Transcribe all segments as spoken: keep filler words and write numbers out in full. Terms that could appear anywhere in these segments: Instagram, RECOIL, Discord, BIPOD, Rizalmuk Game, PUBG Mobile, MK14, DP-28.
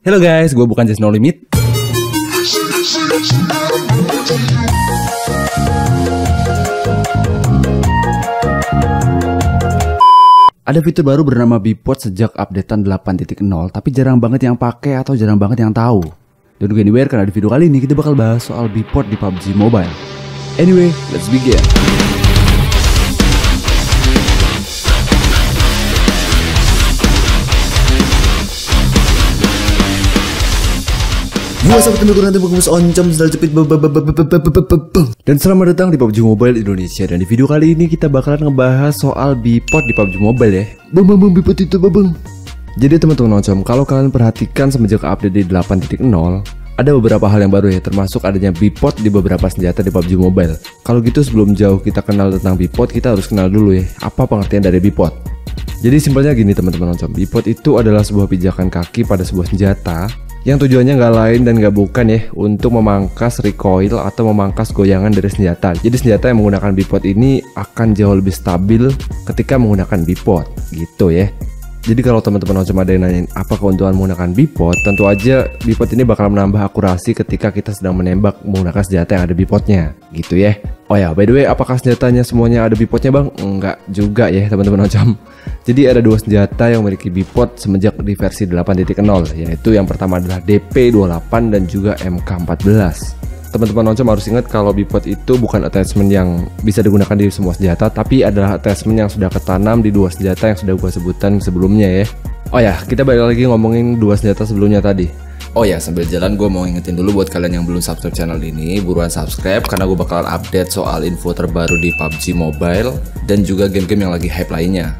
Hello guys, gue bukan Just No Limit. Ada fitur baru bernama BIPOD sejak updatean delapan titik nol, tapi jarang banget yang pakai atau jarang banget yang tahu. Don't go anywhere karena di video kali ini kita bakal bahas soal BIPOD di P U B G Mobile. Anyway, let's begin. Dan selamat datang di P U B G Mobile Indonesia. Dan di video kali ini kita bakalan ngebahas soal BIPOD di P U B G Mobile ya. Bang bang bang BIPOD itu bang. Jadi teman-teman oncom, kalau kalian perhatikan semenjak update di delapan titik nol, ada beberapa hal yang baru ya, termasuk adanya BIPOD di beberapa senjata di P U B G Mobile. Kalau gitu sebelum jauh kita kenal tentang BIPOD, kita harus kenal dulu ya, apa pengertian dari BIPOD. Jadi simpelnya gini teman-teman oncom, BIPOD itu adalah sebuah pijakan kaki pada sebuah senjata yang tujuannya nggak lain dan nggak bukan ya untuk memangkas recoil atau memangkas goyangan dari senjata. Jadi senjata yang menggunakan BIPOD ini akan jauh lebih stabil ketika menggunakan BIPOD gitu ya. Jadi kalau teman-teman cuma ada yang nanyain apa keuntungan menggunakan BIPOD, tentu aja BIPOD ini bakal menambah akurasi ketika kita sedang menembak menggunakan senjata yang ada BIPOD-nya gitu ya. Oh ya, by the way, apakah senjatanya semuanya ada BIPOD-nya bang? Enggak juga ya teman-teman oncom. Jadi ada dua senjata yang memiliki BIPOD semenjak di versi delapan titik nol, yaitu yang pertama adalah D P dua puluh delapan dan juga M K empat belas. Teman-teman oncom harus ingat kalau BIPOD itu bukan attachment yang bisa digunakan di semua senjata, tapi adalah attachment yang sudah ketanam di dua senjata yang sudah gue sebutkan sebelumnya ya. Oh ya, kita balik lagi ngomongin dua senjata sebelumnya tadi. Oh ya, sambil jalan gue mau ingetin dulu buat kalian yang belum subscribe channel ini, buruan subscribe karena gue bakalan update soal info terbaru di P U B G Mobile dan juga game-game yang lagi hype lainnya.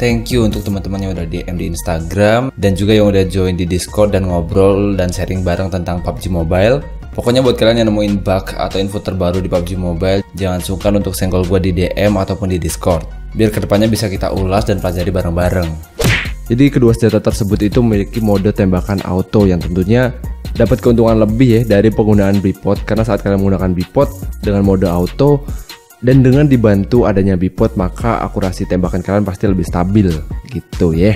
Thank you untuk teman-teman yang udah D M di Instagram dan juga yang udah join di Discord dan ngobrol dan sharing bareng tentang P U B G Mobile. Pokoknya buat kalian yang nemuin bug atau info terbaru di P U B G Mobile, jangan sungkan untuk senggol gue di D M ataupun di Discord, biar kedepannya bisa kita ulas dan pelajari bareng-bareng. Jadi kedua senjata tersebut itu memiliki mode tembakan auto yang tentunya dapat keuntungan lebih ya dari penggunaan BIPOD, karena saat kalian menggunakan BIPOD dengan mode auto dan dengan dibantu adanya BIPOD, maka akurasi tembakan kalian pasti lebih stabil gitu ya.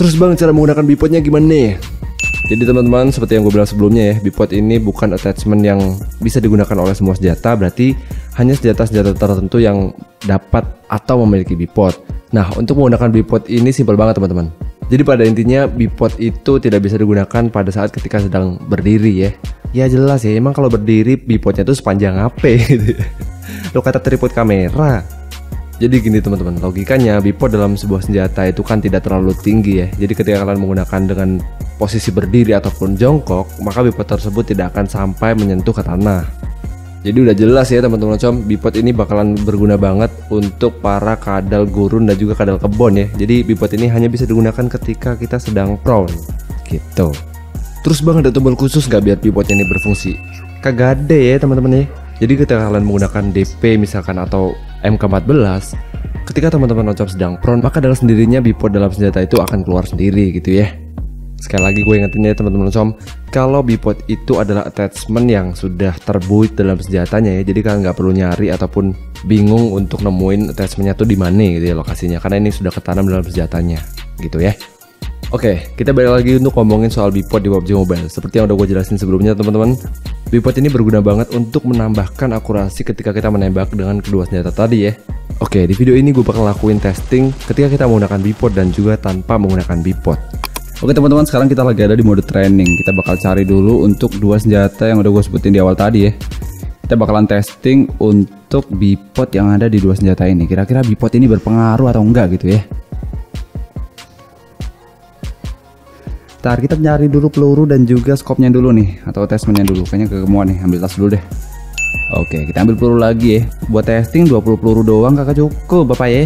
Terus bang, cara menggunakan BIPOD-nya gimana ya? Jadi teman-teman, seperti yang gue bilang sebelumnya ya, BIPOD ini bukan attachment yang bisa digunakan oleh semua senjata, berarti hanya senjata-senjata tertentu yang dapat atau memiliki BIPOD. Nah, untuk menggunakan BIPOD ini simpel banget teman-teman. Jadi pada intinya BIPOD itu tidak bisa digunakan pada saat ketika sedang berdiri ya. Ya jelas ya, emang kalau berdiri BIPOD-nya tuh sepanjang H P gitu. Lo kata tripod kamera. Jadi gini teman-teman, logikanya BIPOD dalam sebuah senjata itu kan tidak terlalu tinggi ya. Jadi ketika kalian menggunakan dengan posisi berdiri ataupun jongkok, maka BIPOD tersebut tidak akan sampai menyentuh ke tanah. Jadi udah jelas ya teman-teman oncom, BIPOD ini bakalan berguna banget untuk para kadal gurun dan juga kadal kebon ya. Jadi BIPOD ini hanya bisa digunakan ketika kita sedang prone gitu. Terus bang, ada tombol khusus gak biar BIPOD ini berfungsi? Kagak ada ya teman-teman ya. Jadi ketika kalian menggunakan D P misalkan atau M K empat belas, ketika teman-teman oncom sedang prone, maka dengan sendirinya BIPOD dalam senjata itu akan keluar sendiri gitu ya. Sekali lagi gue ingetin ya teman-teman oncom, kalau BIPOD itu adalah attachment yang sudah terbuat dalam senjatanya ya. Jadi kalian nggak perlu nyari ataupun bingung untuk nemuin attachmentnya tuh di mana gitu ya lokasinya, karena ini sudah ketanam dalam senjatanya gitu ya. Oke, kita balik lagi untuk ngomongin soal BIPOD di P U B G Mobile. Seperti yang udah gue jelasin sebelumnya teman-teman, BIPOD ini berguna banget untuk menambahkan akurasi ketika kita menembak dengan kedua senjata tadi ya. Oke, di video ini gue bakal lakuin testing ketika kita menggunakan BIPOD dan juga tanpa menggunakan BIPOD. Oke teman-teman, sekarang kita lagi ada di mode training. Kita bakal cari dulu untuk dua senjata yang udah gue sebutin di awal tadi ya. Kita bakalan testing untuk BIPOD yang ada di dua senjata ini. Kira-kira BIPOD ini berpengaruh atau enggak gitu ya. Ntar kita nyari dulu peluru dan juga skopnya dulu nih, atau attachmentnya dulu. Kayaknya kegemuan nih, ambil tas dulu deh. Oke, kita ambil peluru lagi ya. Buat testing dua puluh peluru doang kakak cukup bapak ya.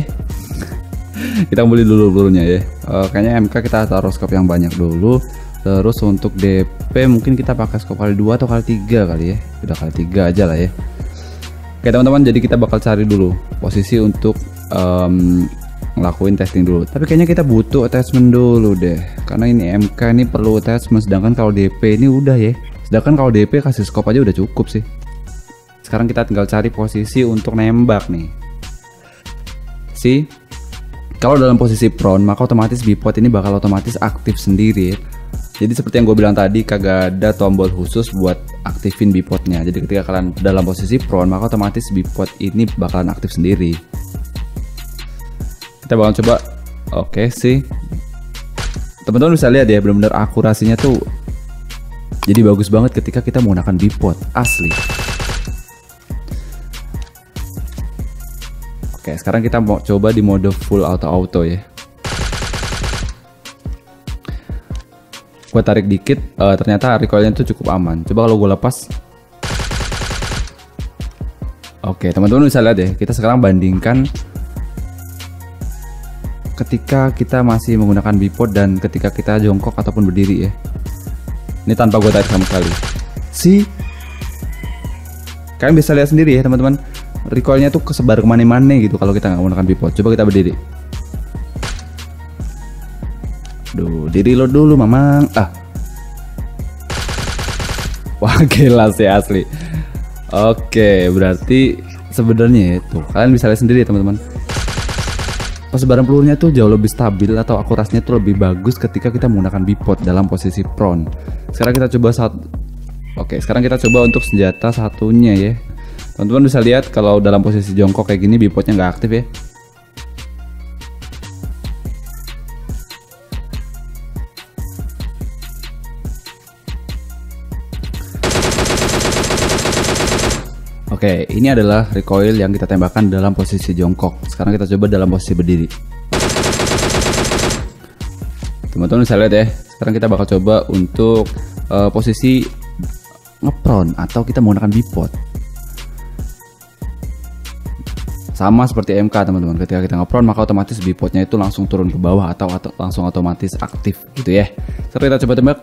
Kita beli dulu pelurunya ya. e, Kayaknya M K kita taruh skop yang banyak dulu. Terus untuk D P mungkin kita pakai skop kali dua atau kali tiga kali ya. Udah kali tiga aja lah ya. Oke teman-teman, jadi kita bakal cari dulu posisi untuk um, ngelakuin testing dulu, tapi kayaknya kita butuh attachment dulu deh, karena ini M K ini perlu attachment, sedangkan kalau D P ini udah ya, sedangkan kalau D P kasih scope aja udah cukup sih. Sekarang kita tinggal cari posisi untuk nembak nih. Si kalau dalam posisi prone, maka otomatis BIPOD ini bakal otomatis aktif sendiri. Jadi seperti yang gue bilang tadi, kagak ada tombol khusus buat aktifin bipodnya. Jadi ketika kalian dalam posisi prone, maka otomatis bipod ini bakalan aktif sendiri. Kita bakal coba. Oke sih, teman-teman bisa lihat ya, benar-benar akurasinya tuh jadi bagus banget ketika kita menggunakan bipod asli. Oke, sekarang kita mau coba di mode full auto-auto ya. Gue tarik dikit, uh, ternyata recoilnya tuh cukup aman. Coba kalau gue lepas. Oke, teman-teman bisa lihat ya, kita sekarang bandingkan ketika kita masih menggunakan bipod dan ketika kita jongkok ataupun berdiri ya. Ini tanpa gue tarik sama sekali. Si, kalian bisa lihat sendiri ya teman-teman, recoilnya tuh kesebar kemana-mana gitu kalau kita nggak menggunakan bipod. Coba kita berdiri. Duh, di-reload dulu mamang. Ah, wah gila sih asli. Oke, berarti sebenarnya itu kalian bisa lihat sendiri ya teman-teman, persebaran pelurunya tuh jauh lebih stabil atau akurasinya tuh lebih bagus ketika kita menggunakan bipod dalam posisi prone. Sekarang kita coba saat Oke, sekarang kita coba untuk senjata satunya ya. Teman-teman bisa lihat kalau dalam posisi jongkok kayak gini bipodnya nggak aktif ya. Oke, ini adalah recoil yang kita tembakan dalam posisi jongkok. Sekarang kita coba dalam posisi berdiri. Teman-teman bisa lihat ya. Sekarang kita bakal coba untuk uh, posisi ngeprone atau kita menggunakan bipod. Sama seperti M K teman-teman. Ketika kita ngeprone maka otomatis bipodnya itu langsung turun ke bawah atau, atau langsung otomatis aktif gitu ya. Sekarang kita coba tembak.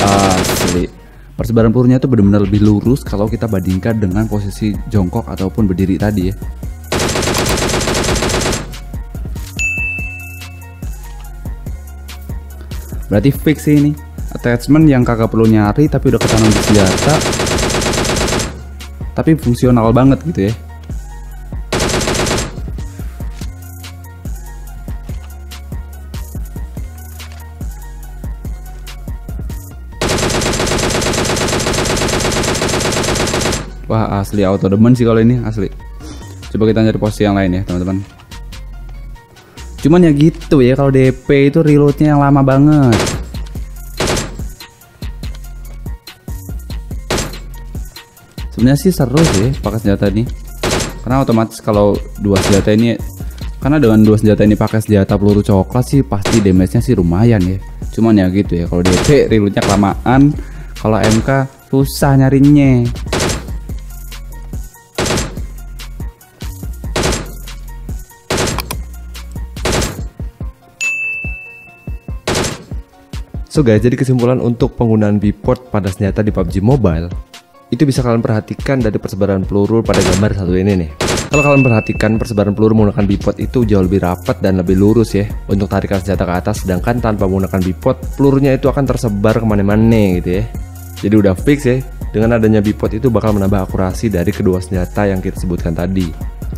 Asli. Persebaran pelurunya itu benar-benar lebih lurus kalau kita bandingkan dengan posisi jongkok ataupun berdiri tadi ya. Berarti fix sih ini. Attachment yang kagak perlu nyari tapi udah ketanam di senjata. Tapi fungsional banget gitu ya. Wah asli auto demen sih kalau ini asli. Coba kita cari posisi yang lain ya teman-teman. Cuman ya gitu ya, kalau D P itu reloadnya yang lama banget. Sebenarnya sih seru sih pakai senjata ini, karena otomatis kalau dua senjata ini, karena dengan dua senjata ini pakai senjata peluru coklat sih pasti damage-nya sih lumayan ya. Cuman ya gitu ya, kalau D P reloadnya kelamaan, kalau M K susah nyarinya. So guys, jadi kesimpulan untuk penggunaan bipod pada senjata di P U B G Mobile itu bisa kalian perhatikan dari persebaran peluru pada gambar satu ini nih. Kalau kalian perhatikan, persebaran peluru menggunakan bipod itu jauh lebih rapat dan lebih lurus ya untuk tarikan senjata ke atas, sedangkan tanpa menggunakan bipod pelurunya itu akan tersebar kemana-mana gitu ya. Jadi udah fix ya, dengan adanya bipod itu bakal menambah akurasi dari kedua senjata yang kita sebutkan tadi.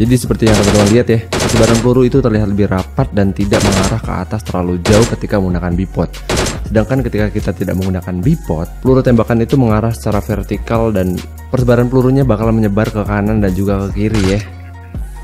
Jadi seperti yang teman-teman lihat ya, persebaran peluru itu terlihat lebih rapat dan tidak mengarah ke atas terlalu jauh ketika menggunakan bipod. Sedangkan ketika kita tidak menggunakan bipod, peluru tembakan itu mengarah secara vertikal dan persebaran pelurunya bakal menyebar ke kanan dan juga ke kiri ya.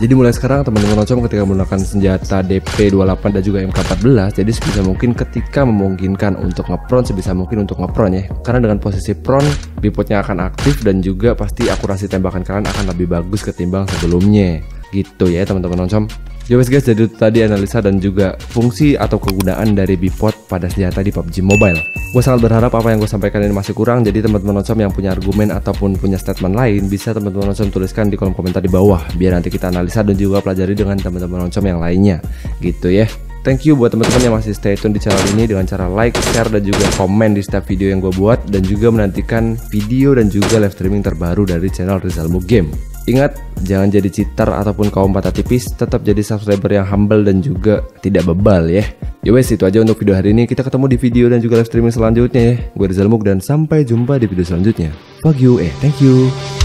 Jadi mulai sekarang teman-teman nocom ketika menggunakan senjata D P dua puluh delapan dan juga M K empat belas, jadi sebisa mungkin ketika memungkinkan untuk ngeprone, sebisa mungkin untuk ngeprone ya. Karena dengan posisi prone, bipodnya akan aktif dan juga pasti akurasi tembakan kalian akan lebih bagus ketimbang sebelumnya. Gitu ya teman-teman noncom. Yo guys, jadi itu tadi analisa dan juga fungsi atau kegunaan dari bipod pada senjata di P U B G Mobile. Gue sangat berharap apa yang gue sampaikan ini masih kurang. Jadi teman-teman noncom yang punya argumen ataupun punya statement lain, bisa teman-teman noncom tuliskan di kolom komentar di bawah, biar nanti kita analisa dan juga pelajari dengan teman-teman noncom yang lainnya. Gitu ya. Thank you buat teman-teman yang masih stay tune di channel ini dengan cara like, share, dan juga komen di setiap video yang gue buat. Dan juga menantikan video dan juga live streaming terbaru dari channel Rizalmuk Game. Ingat, jangan jadi cheater ataupun kaum mata tipis, tetap jadi subscriber yang humble dan juga tidak bebal ya. Yowes, itu aja untuk video hari ini. Kita ketemu di video dan juga live streaming selanjutnya ya. Gue Rizalmuk dan sampai jumpa di video selanjutnya. Fuck you, eh thank you.